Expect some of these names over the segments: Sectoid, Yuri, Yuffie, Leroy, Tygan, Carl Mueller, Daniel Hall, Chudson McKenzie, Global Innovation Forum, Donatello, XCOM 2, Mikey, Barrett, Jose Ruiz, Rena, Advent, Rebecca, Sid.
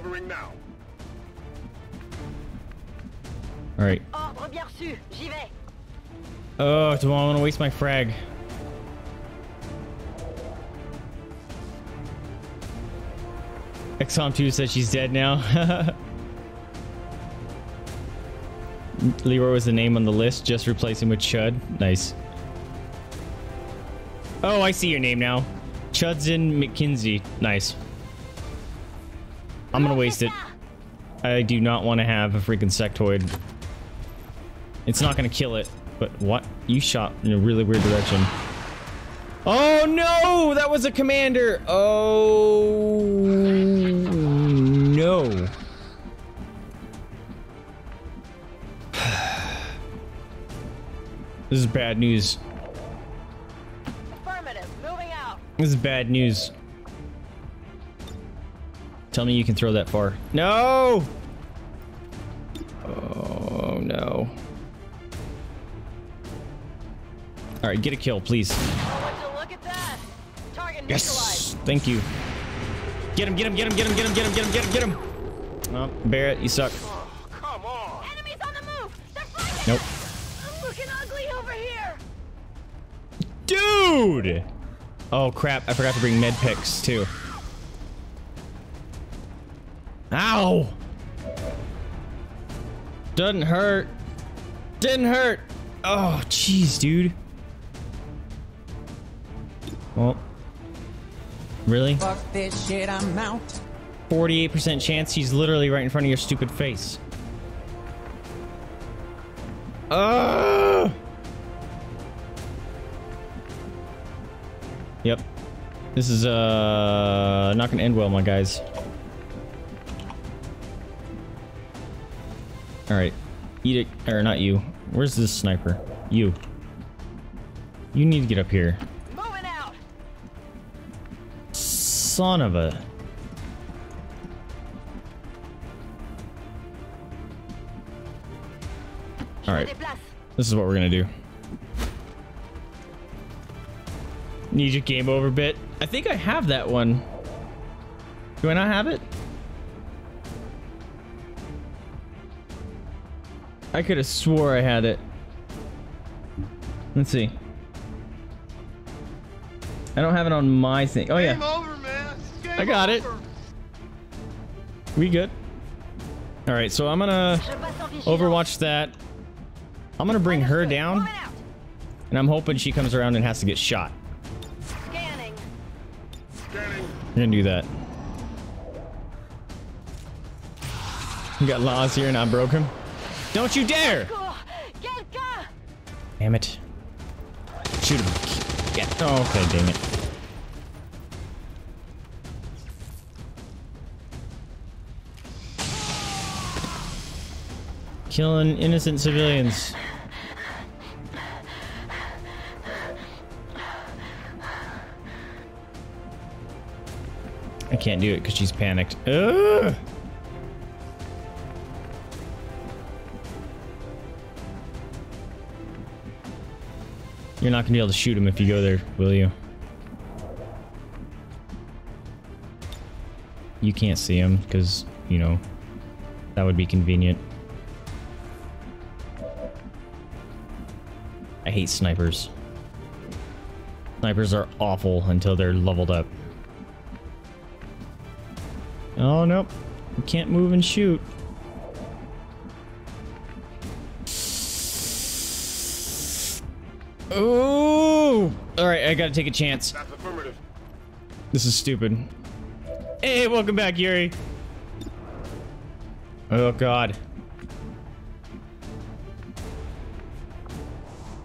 Covering now. All right. Ordre bien reçu. J'y vais. Oh, I don't want to waste my frag. XCOM 2 says she's dead now. Leroy was the name on the list. Just replace him with Chud. Nice. Oh, I see your name now. Chudson McKenzie. Nice. I'm gonna waste it. I do not want to have a freaking sectoid. It's not gonna kill it. But what? You shot in a really weird direction. Oh no! That was a commander! Oh no. This is bad news. Affirmative, moving out. This is bad news. Tell me you can throw that far. No! Oh no. All right, get a kill, please. Look at that. Target yes, neutralized. Thank you. Get him, get him, get him, get him, get him, get him, get him, get him, get him. Oh, Barrett, you suck. Oh, come on. Enemies on the move. They're fighting. Nope. I'm looking ugly over here. Dude. Oh crap! I forgot to bring med picks too. Ow. Doesn't hurt. Didn't hurt. Oh, jeez, dude. Well, really? Fuck this shit, I'm out. 48% chance he's literally right in front of your stupid face. Yep. This is not gonna end well, my guys. All right, eat it or not you. Where's this sniper? You. You need to get up here. Moving out. Son of a. All right. This is what we're gonna do. Need your game over bit. I think I have that one. Do I not have it? I could have swore I had it. Let's see. I don't have it on my thing. Oh yeah. Game over, man. Game I got over. It. We good. All right, so I'm gonna overwatch that. I'm gonna bring her down, and I'm hoping she comes around and has to get shot. Scanning. We're gonna do that. We got Laws here, and I'm broken. Don't you dare! Damn it. Shoot him. Yeah. Oh, okay, dang it. Killing innocent civilians. I can't do it because she's panicked. Ugh! You're not gonna be able to shoot him if you go there, will you? You can't see him because, you know, that would be convenient. I hate snipers. Snipers are awful until they're leveled up. Oh, nope. You can't move and shoot. Ooh! Alright, I gotta take a chance. That's affirmative. This is stupid. Hey, welcome back, Yuri. Oh, God.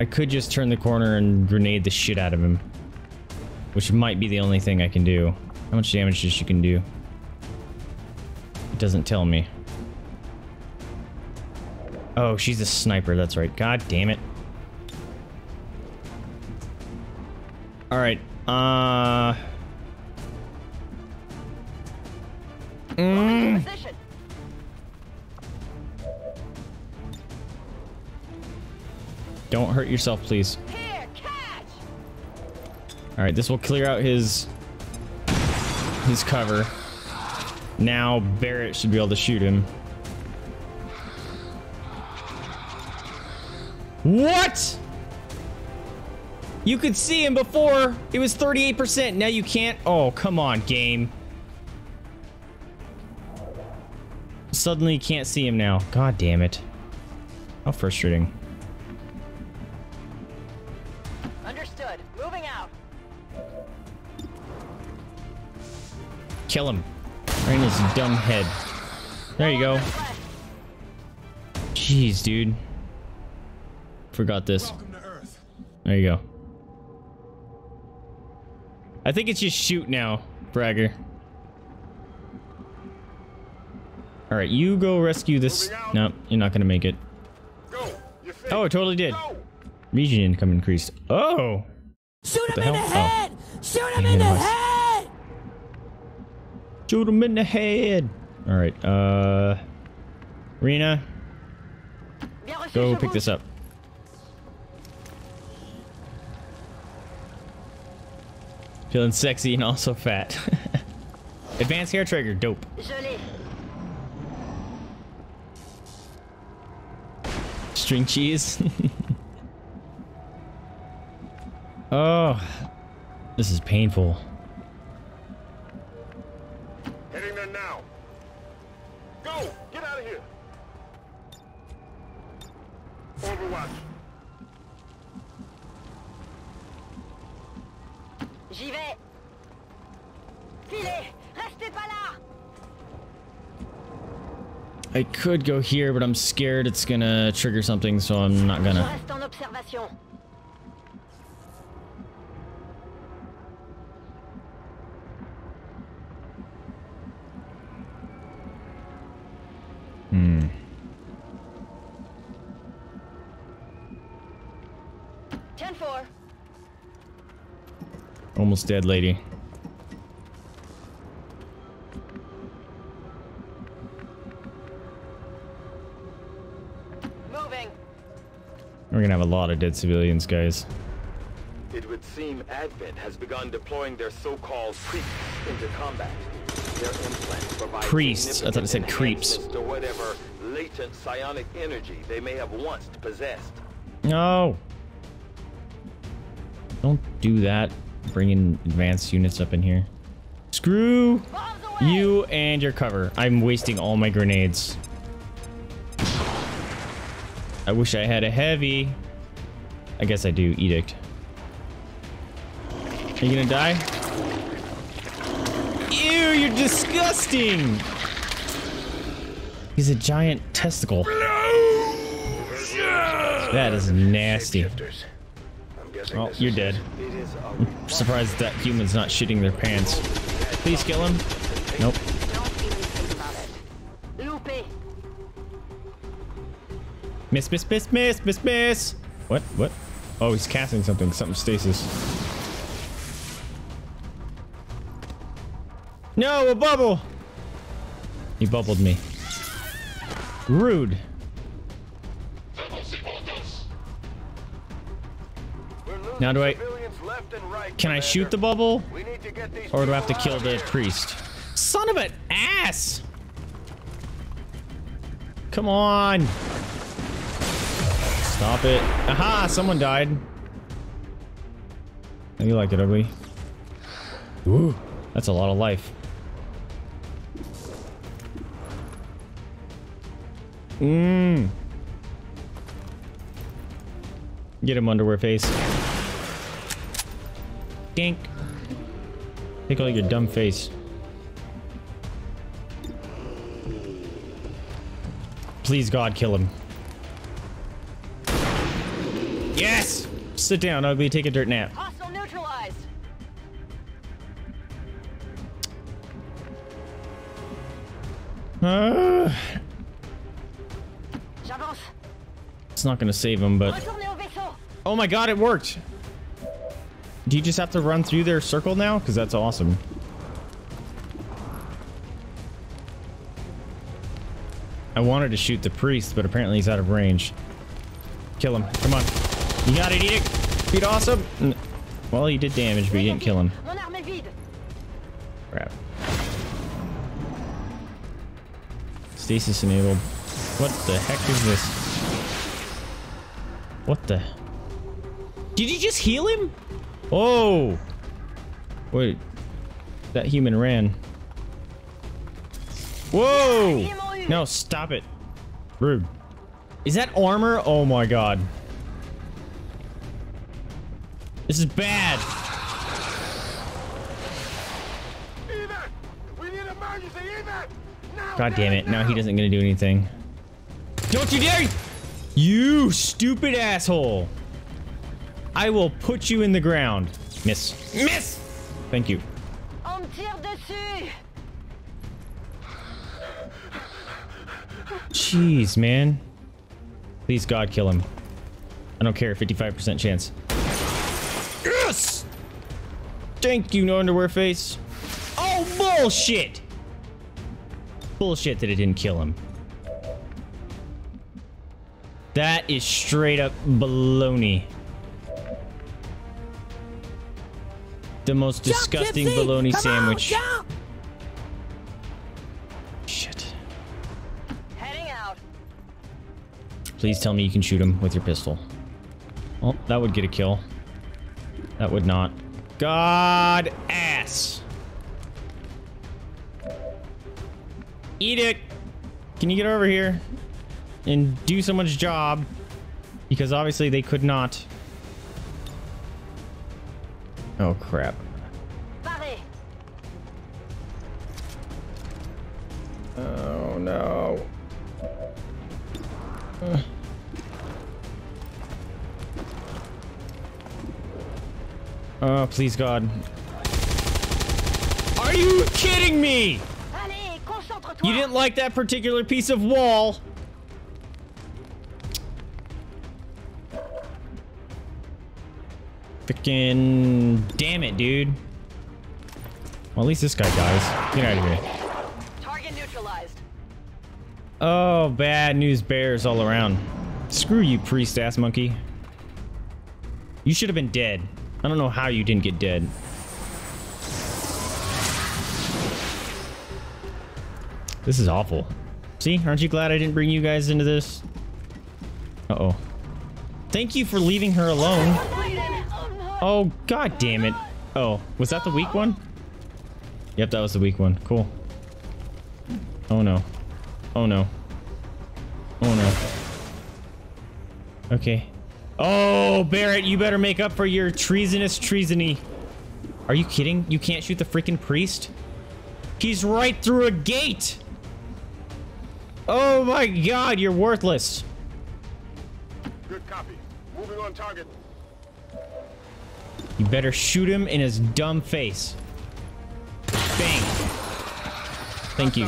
I could just turn the corner and grenade the shit out of him. Which might be the only thing I can do. How much damage does she can do? It doesn't tell me. Oh, she's a sniper, that's right. God damn it. All right. Don't hurt yourself, please. Here, catch. All right, this will clear out his cover. Now Barrett should be able to shoot him. What? You could see him before. It was 38%. Now you can't. Oh, come on, game. Suddenly you can't see him now. God damn it. How frustrating. Understood. Moving out. Kill him. Right in his dumb head. There you go. Jeez, dude. Forgot this. There you go. I think it's just shoot now, bragger. All right, you go rescue this. Nope, you're not gonna make it. Oh, it totally did. Region income increased. Oh! Shoot him in the head! Shoot him in the head! Shoot him in the head! All right, Rena, go pick this up. Feeling sexy and also fat. Advanced hair trigger, dope. String cheese. Oh, this is painful. Heading there now. Go, get out of here. Overwatch. J'y vais. Filez, restez pas là. I could go here, but I'm scared it's gonna trigger something, so I'm not gonna. Hmm. Almost dead, lady. We're gonna have a lot of dead civilians, guys. It would seem Advent has begun deploying their so-called priests into combat. Their implants provide priests. I thought it said creeps. To whatever latent psionic energy they may have once possessed. No. Don't do that. Bringing advanced units up in here. Screw you and your cover. I'm wasting all my grenades. I wish I had a heavy. I guess I do. Edict. Are you gonna die? Ew, you're disgusting! He's a giant testicle. That is nasty. Oh, you're dead. I'm surprised that human's not shitting their pants. Please kill him. Nope. Miss, miss, miss, miss, miss, miss. What? What? Oh, he's casting something. Something stasis. No, a bubble. He bubbled me. Rude. Now do I? Can I shoot the bubble, or do I have to kill the priest? Son of an ass! Come on. Stop it. Aha! Someone died. Oh, you like it, ugly. Ooh, that's a lot of life. Mmm. Get him, underwear face. Gink. Take all your dumb face. Please, God, kill him. Yes! Sit down, ugly. Take a dirt nap. Hostile neutralized. It's not gonna save him, but... Oh my god, it worked! Do you just have to run through their circle now? Because that's awesome. I wanted to shoot the priest, but apparently he's out of range. Kill him. Come on. You got it, Edict! Beat awesome! Well, you did damage, but you didn't kill him. Crap. Stasis enabled. What the heck is this? What the? Did you just heal him? Oh! Wait. That human ran. Whoa! No, stop it. Rude. Is that armor? Oh my god. This is bad. God damn it. Now he isn't gonna do anything. Don't you dare! You stupid asshole! I will put you in the ground. Miss. Miss! Thank you. Jeez, man. Please, God, kill him. I don't care. 55% chance. Yes! Thank you, no underwear face. Oh, bullshit! Bullshit that it didn't kill him. That is straight up baloney. The most disgusting bologna sandwich. Shit. Heading out. Please tell me you can shoot him with your pistol. Oh, that would get a kill. That would not. God ass. Eat it. Can you get over here and do someone's job? Because obviously they could not. Oh crap. Oh no. Oh please God. Are you kidding me? You didn't like that particular piece of wall. Freaking damn it, dude. Well, at least this guy dies. Get out of here. Target neutralized. Oh, bad news bears all around. Screw you, priest ass monkey. You should have been dead. I don't know how you didn't get dead. This is awful. See, aren't you glad I didn't bring you guys into this? Uh-oh. Thank you for leaving her alone. Oh, god damn it. Oh, was that the weak one? Yep, that was the weak one. Cool. Oh no. Oh no. Oh no. Okay. Oh, Barrett, you better make up for your treasony. Are you kidding? You can't shoot the freaking priest? He's right through a gate. Oh my god, you're worthless. Good copy. Moving on target. You better shoot him in his dumb face. Bang. Thank you.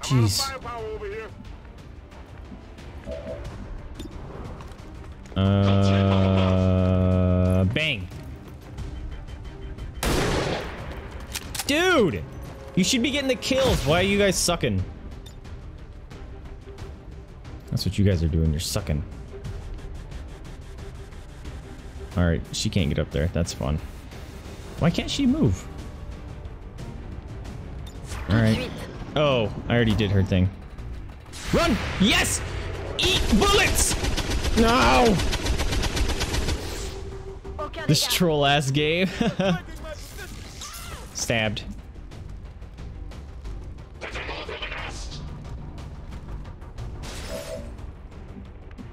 Jeez. Bang. Dude! You should be getting the kills. Why are you guys sucking? That's what you guys are doing. You're sucking. All right, she can't get up there. That's fun. Why can't she move? All right. Oh, I already did her thing. Run! Yes! Eat bullets! No! This troll ass game. Stabbed.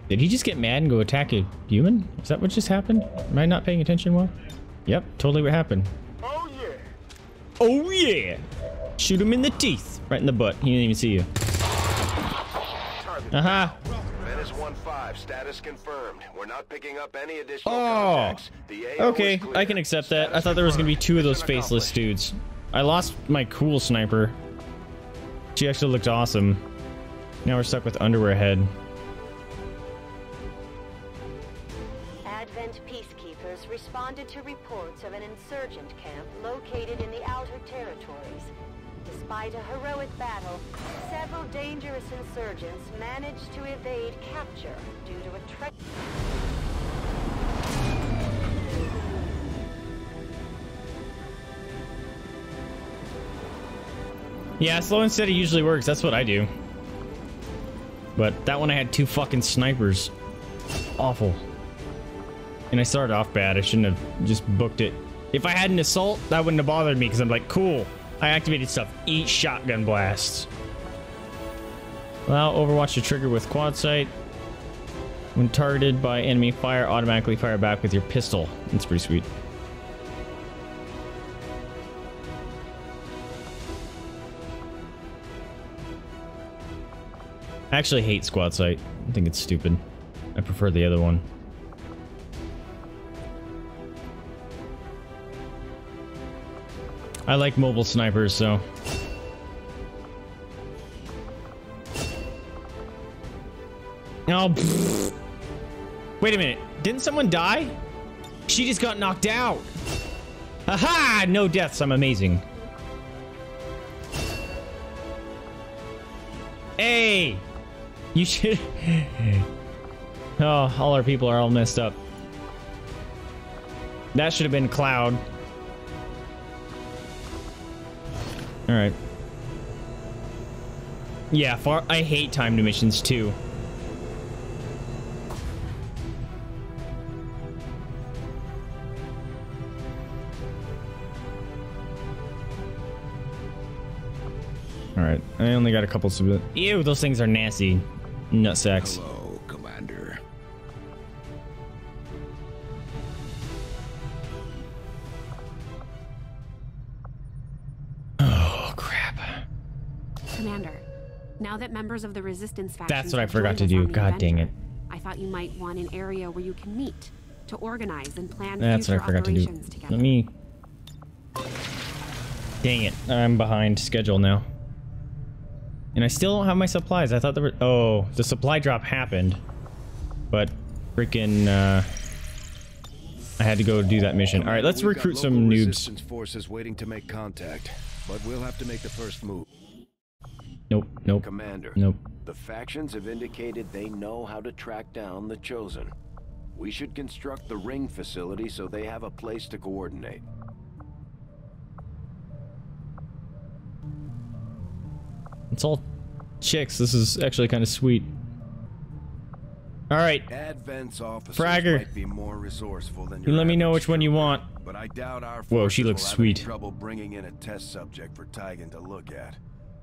Did he just get mad and go attack a human? Is that what just happened? Am I not paying attention well? Yep, totally what happened. Oh yeah. Oh yeah. Shoot him in the teeth. Right in the butt. He didn't even see you. Aha. Uh-huh. Status confirmed. We're not picking up any additional contacts. The okay, I can accept that. Status I thought there was going to be two of those faceless dudes. I lost my cool sniper. She actually looked awesome. Now we're stuck with underwear head. Peacekeepers responded to reports of an insurgent camp located in the outer territories. Despite a heroic battle, several dangerous insurgents managed to evade capture due to a treacherous. Yeah, slow and steady usually works. That's what I do. But that one I had two fucking snipers. Awful. And I started off bad. I shouldn't have just booked it. If I had an assault, that wouldn't have bothered me because I'm like, cool. I activated stuff. Eat shotgun blasts. Allow Overwatch to trigger with quad sight. When targeted by enemy fire, automatically fire back with your pistol. That's pretty sweet. I actually hate squad sight. I think it's stupid. I prefer the other one. I like mobile snipers, so... Oh, pfft. Wait a minute. Didn't someone die? She just got knocked out. Aha! No deaths. I'm amazing. Hey! You should... Oh, all our people are all messed up. That should have been Cloud. Alright. Yeah, I hate timed missions too. Alright, I only got a couple of... Ew, those things are nasty. Nutsacks. Hello, Commander. Oh, crap. Commander, now that members of the resistance faction... That's what I forgot to do. God dang it. I thought you might want an area where you can meet to organize and plan future operations together. Let me... Dang it. I'm behind schedule now. And I still don't have my supplies. I thought there were... Oh, the supply drop happened. But freaking... I had to go do that mission. All right, let's recruit some noobs. Resistance forces waiting to make contact, but we'll have to make the first move. Nope, nope, Commander. Nope. The factions have indicated they know how to track down the Chosen. We should construct the ring facility so they have a place to coordinate. It's all chicks. This is actually kind of sweet. All right, Advent's officers might be more resourceful than you. Let me know which one you want. But I doubt our... Whoa, she looks sweet. Trouble bringing in a test subject for Tygan to look at,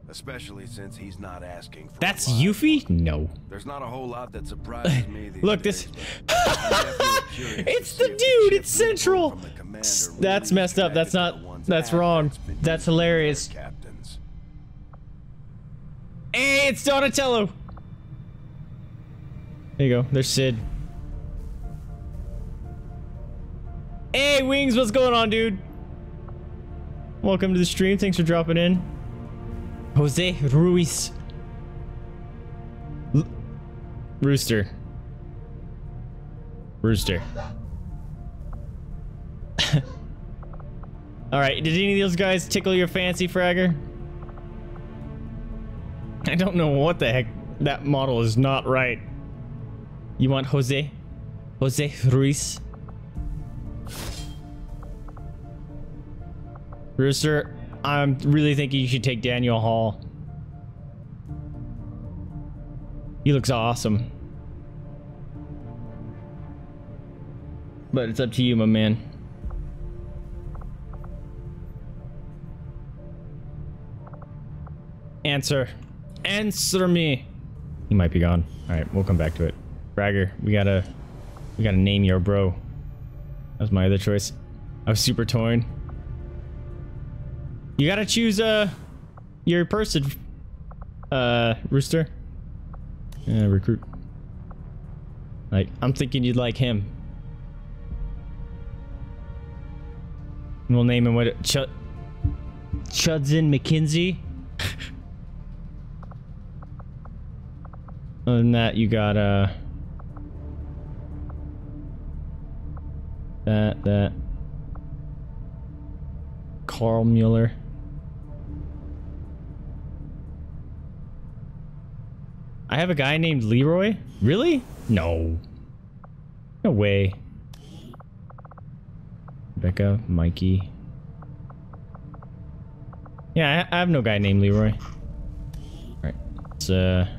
especially since he's not asking for... That's Yuffie? No. There's not a whole lot that surprises me. Look, this... It's the dude. It's Central. That's messed up. That's not... That's wrong. That's hilarious. Hey, it's Donatello! There you go, there's Sid. Hey, Wings, what's going on, dude? Welcome to the stream, thanks for dropping in. Jose Ruiz. Rooster. Rooster. Alright, did any of those guys tickle your fancy, Fragger? I don't know what the heck. That model is not right. You want Jose? Jose Ruiz? Rooster, I'm really thinking you should take Daniel Hall. He looks awesome. But it's up to you, my man. Answer. Answer me. He might be gone. All right, we'll come back to it. Bragger, we gotta name your bro. That was my other choice. I was super torn. You gotta choose your person, Rooster. Recruit. Like, I'm thinking you'd like him. And we'll name him what? Chudson McKenzie. Other than that, you got that Carl Mueller. I have a guy named Leroy? Really? No. No way. Rebecca, Mikey. Yeah, I have no guy named Leroy. Alright, let's